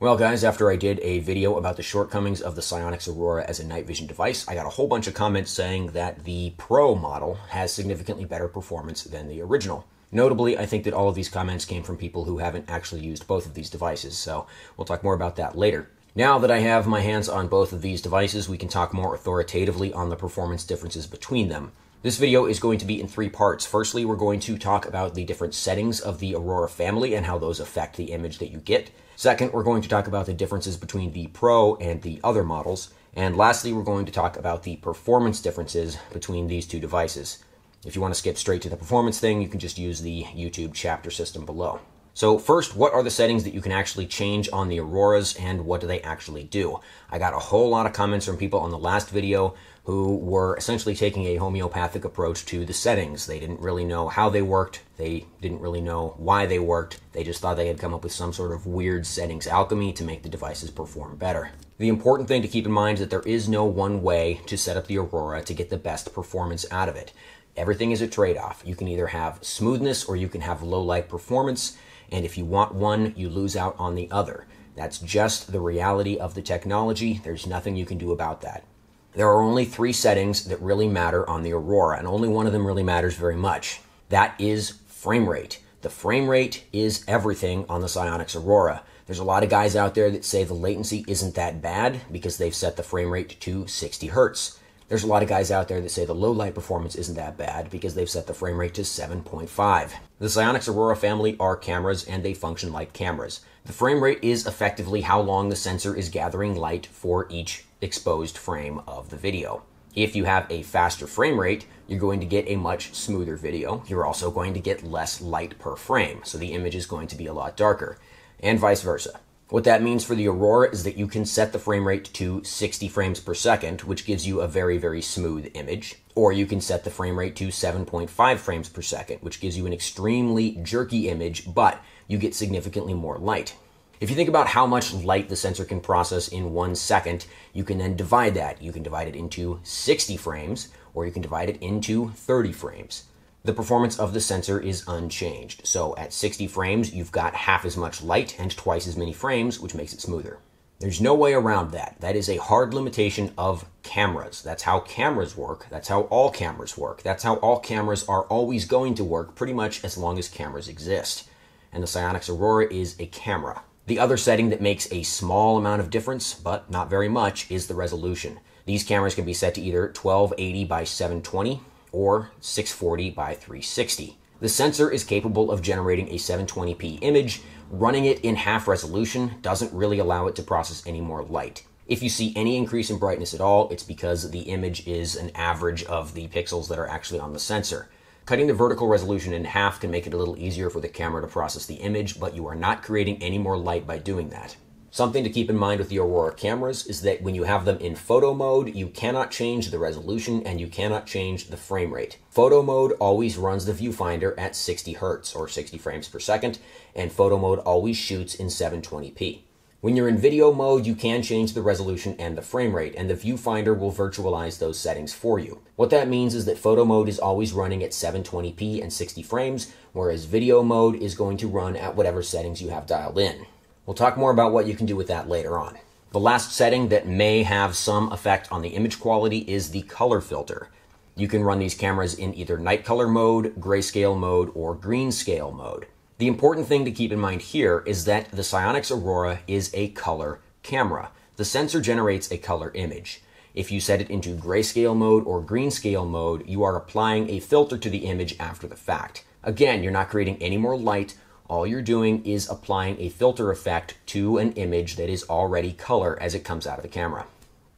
Well guys, after I did a video about the shortcomings of the SiOnyx Aurora as a night vision device, I got a whole bunch of comments saying that the Pro model has significantly better performance than the original. Notably, I think that all of these comments came from people who haven't actually used both of these devices, so we'll talk more about that later. Now that I have my hands on both of these devices, we can talk more authoritatively on the performance differences between them. This video is going to be in three parts. Firstly, we're going to talk about the different settings of the Aurora family and how those affect the image that you get. Second, we're going to talk about the differences between the Pro and the other models. And lastly, we're going to talk about the performance differences between these two devices. If you want to skip straight to the performance thing, you can just use the YouTube chapter system below. So first, what are the settings that you can actually change on the Auroras and what do they actually do? I got a whole lot of comments from people on the last video who were essentially taking a homeopathic approach to the settings. They didn't really know how they worked. They didn't really know why they worked. They just thought they had come up with some sort of weird settings alchemy to make the devices perform better. The important thing to keep in mind is that there is no one way to set up the Aurora to get the best performance out of it. Everything is a trade-off. You can either have smoothness or you can have low-light performance. And if you want one, you lose out on the other. That's just the reality of the technology. There's nothing you can do about that. There are only three settings that really matter on the Aurora, and only one of them really matters very much. That is frame rate. The frame rate is everything on the SiOnyx Aurora. There's a lot of guys out there that say the latency isn't that bad because they've set the frame rate to 60 hertz. There's a lot of guys out there that say the low light performance isn't that bad because they've set the frame rate to 7.5. The SiOnyx Aurora family are cameras and they function like cameras. The frame rate is effectively how long the sensor is gathering light for each exposed frame of the video. If you have a faster frame rate, you're going to get a much smoother video. You're also going to get less light per frame, so the image is going to be a lot darker, and vice versa. What that means for the Aurora is that you can set the frame rate to 60 frames per second, which gives you a very, very smooth image. Or you can set the frame rate to 7.5 frames per second, which gives you an extremely jerky image, but you get significantly more light. If you think about how much light the sensor can process in 1 second, you can then divide that. You can divide it into 60 frames, or you can divide it into 30 frames. The performance of the sensor is unchanged. So at 60 frames, you've got half as much light and twice as many frames, which makes it smoother. There's no way around that. That is a hard limitation of cameras. That's how cameras work. That's how all cameras work. That's how all cameras are always going to work pretty much as long as cameras exist. And the SiOnyx Aurora is a camera. The other setting that makes a small amount of difference, but not very much, is the resolution. These cameras can be set to either 1280 by 720, or 640 by 360. The sensor is capable of generating a 720p image. Running it in half resolution doesn't really allow it to process any more light. If you see any increase in brightness at all, it's because the image is an average of the pixels that are actually on the sensor. Cutting the vertical resolution in half can make it a little easier for the camera to process the image, but you are not creating any more light by doing that. Something to keep in mind with the Aurora cameras is that when you have them in photo mode, you cannot change the resolution and you cannot change the frame rate. Photo mode always runs the viewfinder at 60 hertz or 60 frames per second, and photo mode always shoots in 720p. When you're in video mode, you can change the resolution and the frame rate, and the viewfinder will virtualize those settings for you. What that means is that photo mode is always running at 720p and 60 frames, whereas video mode is going to run at whatever settings you have dialed in. We'll talk more about what you can do with that later on. The last setting that may have some effect on the image quality is the color filter. You can run these cameras in either night color mode, grayscale mode, or greenscale mode. The important thing to keep in mind here is that the SiOnyx Aurora is a color camera. The sensor generates a color image. If you set it into grayscale mode or greenscale mode, you are applying a filter to the image after the fact. Again, you're not creating any more light. All you're doing is applying a filter effect to an image that is already color as it comes out of the camera.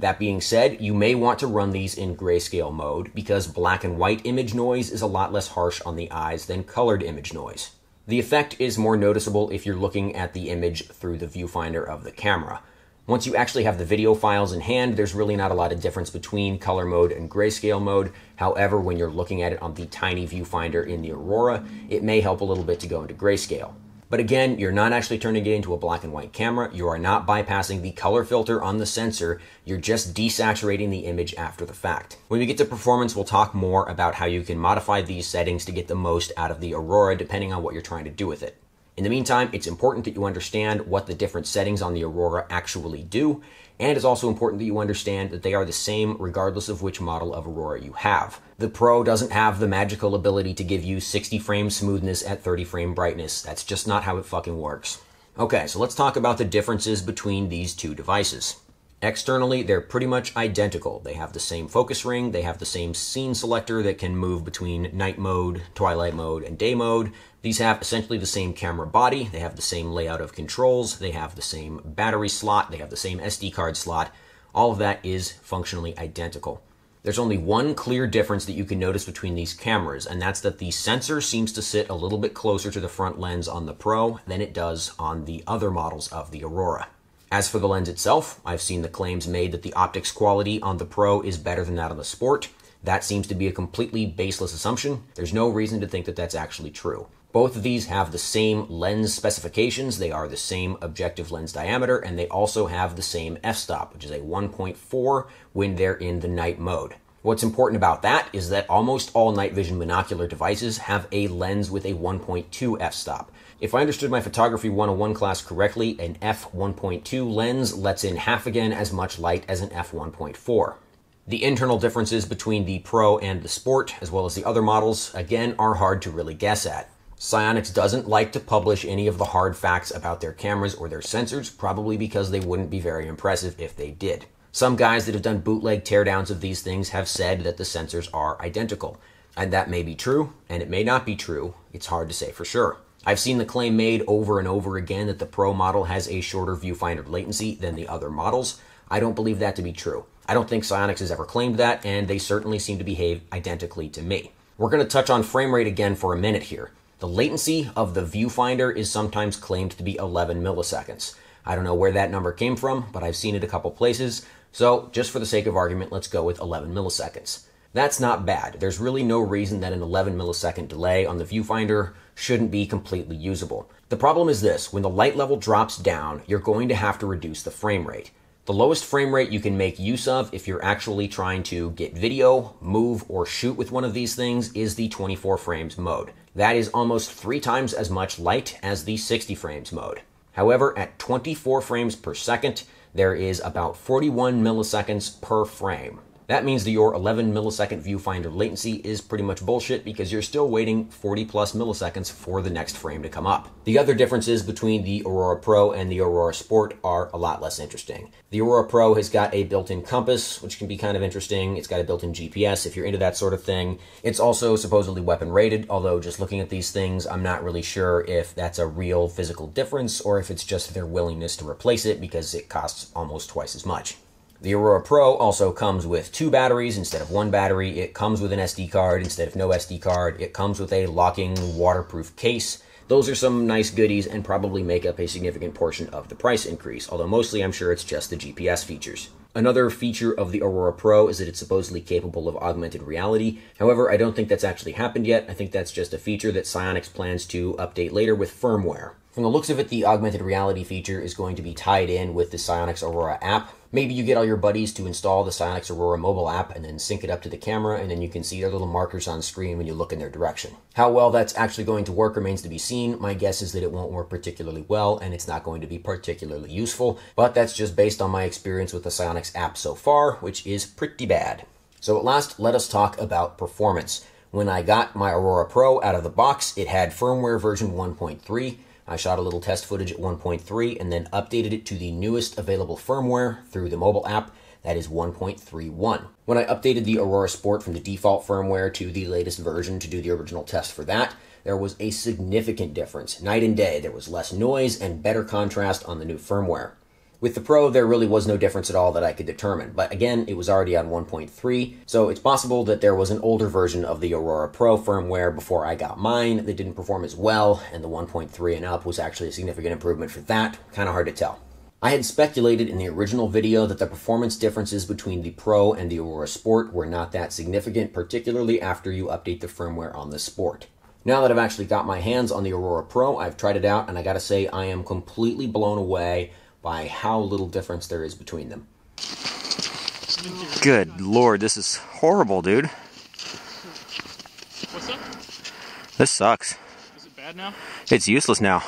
That being said, you may want to run these in grayscale mode because black and white image noise is a lot less harsh on the eyes than colored image noise. The effect is more noticeable if you're looking at the image through the viewfinder of the camera. Once you actually have the video files in hand, there's really not a lot of difference between color mode and grayscale mode. However, when you're looking at it on the tiny viewfinder in the Aurora, it may help a little bit to go into grayscale. But again, you're not actually turning it into a black and white camera. You are not bypassing the color filter on the sensor. You're just desaturating the image after the fact. When we get to performance, we'll talk more about how you can modify these settings to get the most out of the Aurora, depending on what you're trying to do with it. In the meantime, it's important that you understand what the different settings on the Aurora actually do, and it's also important that you understand that they are the same regardless of which model of Aurora you have. The Pro doesn't have the magical ability to give you 60 frame smoothness at 30 frame brightness. That's just not how it fucking works. Okay, so let's talk about the differences between these two devices. Externally, they're pretty much identical. They have the same focus ring, they have the same scene selector that can move between night mode, twilight mode, and day mode. These have essentially the same camera body, they have the same layout of controls, they have the same battery slot, they have the same SD card slot. All of that is functionally identical. There's only one clear difference that you can notice between these cameras, and that's that the sensor seems to sit a little bit closer to the front lens on the Pro than it does on the other models of the Aurora. As for the lens itself, I've seen the claims made that the optics quality on the Pro is better than that on the Sport. That seems to be a completely baseless assumption. There's no reason to think that that's actually true. Both of these have the same lens specifications, they are the same objective lens diameter, and they also have the same f-stop, which is a 1.4 when they're in the night mode. What's important about that is that almost all night vision monocular devices have a lens with a 1.2 f-stop. If I understood my Photography 101 class correctly, an f1.2 lens lets in half again as much light as an f1.4. The internal differences between the Pro and the Sport, as well as the other models, again, are hard to really guess at. SiOnyx doesn't like to publish any of the hard facts about their cameras or their sensors, probably because they wouldn't be very impressive if they did. Some guys that have done bootleg teardowns of these things have said that the sensors are identical, and that may be true, and it may not be true. It's hard to say for sure. I've seen the claim made over and over again that the Pro model has a shorter viewfinder latency than the other models. I don't believe that to be true. I don't think SiOnyx has ever claimed that, and they certainly seem to behave identically to me. We're going to touch on frame rate again for a minute here. The latency of the viewfinder is sometimes claimed to be 11 milliseconds. I don't know where that number came from, but I've seen it a couple places. So just for the sake of argument, let's go with 11 milliseconds. That's not bad. There's really no reason that an 11 millisecond delay on the viewfinder shouldn't be completely usable. The problem is this: when the light level drops down, you're going to have to reduce the frame rate. The lowest frame rate you can make use of if you're actually trying to get video, move, or shoot with one of these things is the 24 frames mode. That is almost 3 times as much light as the 60 frames mode. However, at 24 frames per second, there is about 41 milliseconds per frame. That means that your 11 millisecond viewfinder latency is pretty much bullshit because you're still waiting 40 plus milliseconds for the next frame to come up. The other differences between the Aurora Pro and the Aurora Sport are a lot less interesting. The Aurora Pro has got a built-in compass, which can be kind of interesting. It's got a built-in GPS if you're into that sort of thing. It's also supposedly weapon rated, although just looking at these things, I'm not really sure if that's a real physical difference or if it's just their willingness to replace it because it costs almost twice as much. The Aurora Pro also comes with 2 batteries instead of 1 battery. It comes with an SD card instead of no SD card. It comes with a locking waterproof case. Those are some nice goodies and probably make up a significant portion of the price increase, although mostly I'm sure it's just the GPS features. Another feature of the Aurora Pro is that it's supposedly capable of augmented reality. However, I don't think that's actually happened yet. I think that's just a feature that SiOnyx plans to update later with firmware. From the looks of it, the augmented reality feature is going to be tied in with the SiOnyx Aurora app. Maybe you get all your buddies to install the SiOnyx Aurora mobile app and then sync it up to the camera, and then you can see their little markers on screen when you look in their direction. How well that's actually going to work remains to be seen. My guess is that it won't work particularly well, and it's not going to be particularly useful, but that's just based on my experience with the SiOnyx app so far, which is pretty bad. So at last, let us talk about performance. When I got my Aurora Pro out of the box, it had firmware version 1.3. I shot a little test footage at 1.3 and then updated it to the newest available firmware through the mobile app, that is 1.31. When I updated the Aurora Sport from the default firmware to the latest version to do the original test for that, there was a significant difference. Night and day, there was less noise and better contrast on the new firmware. With the Pro, there really was no difference at all that I could determine, but again, it was already on 1.3, so it's possible that there was an older version of the Aurora Pro firmware before I got mine that didn't perform as well, and the 1.3 and up was actually a significant improvement for that. Kind of hard to tell. I had speculated in the original video that the performance differences between the Pro and the Aurora Sport were not that significant, particularly after you update the firmware on the Sport. Now that I've actually got my hands on the Aurora Pro, I've tried it out, and I gotta say, I am completely blown away by how little difference there is between them. Good Lord, this is horrible, dude. What's up? This sucks. Is it bad? bad now? It's useless now.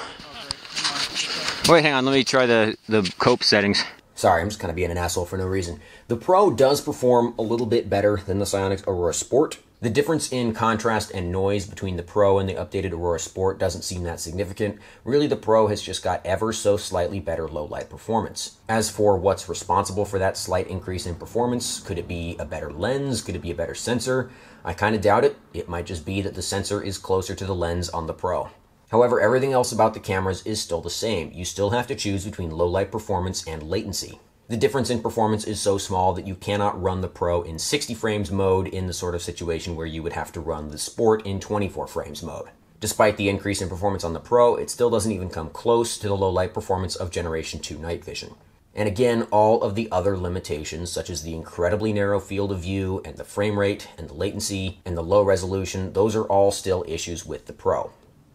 Okay, wait, hang on, let me try the cope settings. Sorry, I'm just kind of being an asshole for no reason. The Pro does perform a little bit better than the SiOnyx Aurora Sport. The difference in contrast and noise between the Pro and the updated Aurora Sport doesn't seem that significant. Really, the Pro has just got ever so slightly better low-light performance. As for what's responsible for that slight increase in performance, could it be a better lens? Could it be a better sensor? I kind of doubt it. It might just be that the sensor is closer to the lens on the Pro. However, everything else about the cameras is still the same. You still have to choose between low-light performance and latency. The difference in performance is so small that you cannot run the Pro in 60 frames mode in the sort of situation where you would have to run the Sport in 24 frames mode. Despite the increase in performance on the Pro, it still doesn't even come close to the low-light performance of Generation 2 night vision. And again, all of the other limitations, such as the incredibly narrow field of view, and the frame rate, and the latency, and the low resolution, those are all still issues with the Pro.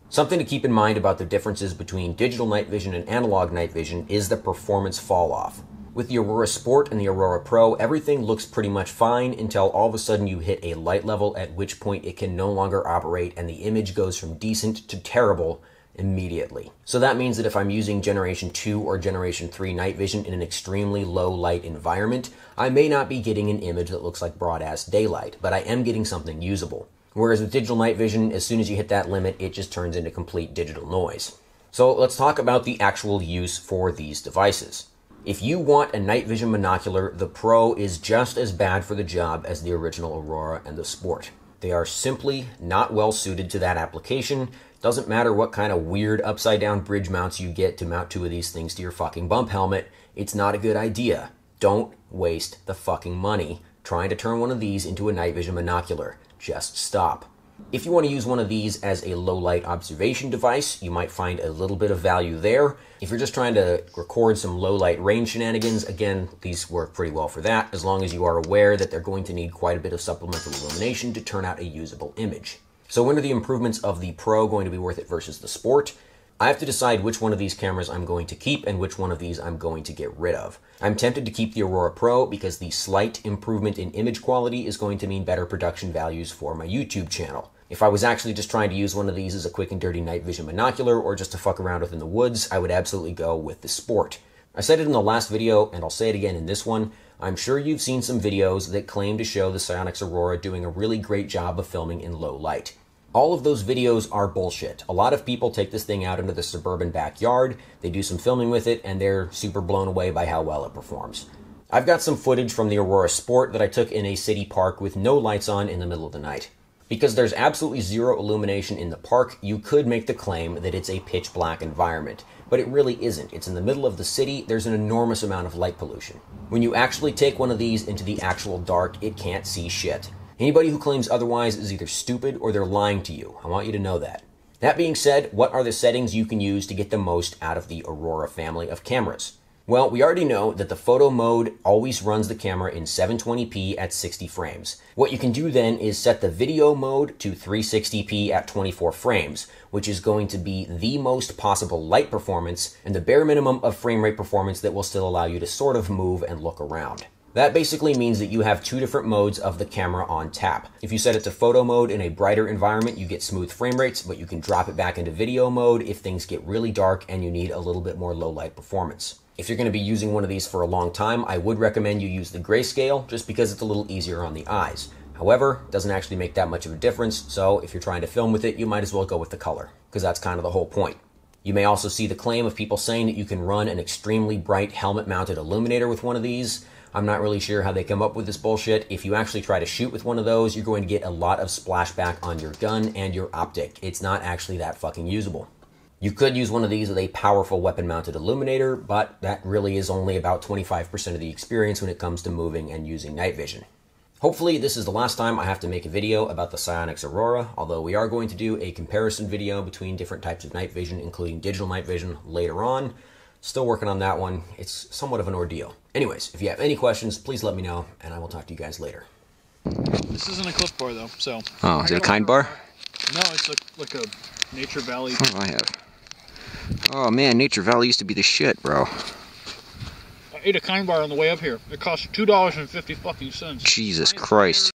Something to keep in mind about the differences between digital night vision and analog night vision is the performance fall-off. With the Aurora Sport and the Aurora Pro, everything looks pretty much fine until all of a sudden you hit a light level, at which point it can no longer operate and the image goes from decent to terrible immediately. So that means that if I'm using Generation 2 or Generation 3 night vision in an extremely low light environment, I may not be getting an image that looks like broad ass daylight, but I am getting something usable. Whereas with digital night vision, as soon as you hit that limit, it just turns into complete digital noise. So let's talk about the actual use for these devices. If you want a night vision monocular, the Pro is just as bad for the job as the original Aurora and the Sport. They are simply not well suited to that application. Doesn't matter what kind of weird upside-down bridge mounts you get to mount two of these things to your fucking bump helmet, it's not a good idea. Don't waste the fucking money trying to turn one of these into a night vision monocular. Just stop. If you want to use one of these as a low-light observation device, you might find a little bit of value there. If you're just trying to record some low-light range shenanigans, again, these work pretty well for that, as long as you are aware that they're going to need quite a bit of supplemental illumination to turn out a usable image. So when are the improvements of the Pro going to be worth it versus the Sport? I have to decide which one of these cameras I'm going to keep and which one of these I'm going to get rid of. I'm tempted to keep the Aurora Pro because the slight improvement in image quality is going to mean better production values for my YouTube channel. If I was actually just trying to use one of these as a quick and dirty night vision monocular or just to fuck around with in the woods, I would absolutely go with the Sport. I said it in the last video and I'll say it again in this one. I'm sure you've seen some videos that claim to show the SiOnyx Aurora doing a really great job of filming in low light. All of those videos are bullshit. A lot of people take this thing out into the suburban backyard, they do some filming with it, and they're super blown away by how well it performs. I've got some footage from the Aurora Sport that I took in a city park with no lights on in the middle of the night. Because there's absolutely zero illumination in the park, you could make the claim that it's a pitch black environment. But it really isn't. It's in the middle of the city, there's an enormous amount of light pollution. When you actually take one of these into the actual dark, it can't see shit. Anybody who claims otherwise is either stupid or they're lying to you. I want you to know that. That being said, what are the settings you can use to get the most out of the Aurora family of cameras? Well, we already know that the photo mode always runs the camera in 720p at 60 frames. What you can do then is set the video mode to 360p at 24 frames, which is going to be the most possible light performance and the bare minimum of frame rate performance that will still allow you to sort of move and look around. That basically means that you have two different modes of the camera on tap. If you set it to photo mode in a brighter environment, you get smooth frame rates, but you can drop it back into video mode if things get really dark and you need a little bit more low light performance. If you're going to be using one of these for a long time, I would recommend you use the grayscale just because it's a little easier on the eyes. However, it doesn't actually make that much of a difference, so if you're trying to film with it, you might as well go with the color, because that's kind of the whole point. You may also see the claim of people saying that you can run an extremely bright helmet-mounted illuminator with one of these. I'm not really sure how they come up with this bullshit. If you actually try to shoot with one of those, you're going to get a lot of splashback on your gun and your optic. It's not actually that fucking usable. You could use one of these with a powerful weapon-mounted illuminator, but that really is only about 25% of the experience when it comes to moving and using night vision. Hopefully this is the last time I have to make a video about the SiOnyx Aurora, although we are going to do a comparison video between different types of night vision, including digital night vision, later on. Still working on that one. It's somewhat of an ordeal. Anyways, if you have any questions, please let me know, and I will talk to you guys later. This isn't a cliff bar, though, so... Oh, is it a kind bar? No, it's like a Nature Valley... Oh, I have. Oh, man, Nature Valley used to be the shit, bro. I ate a kind bar on the way up here. It cost $2.50 fucking cents. Jesus Christ.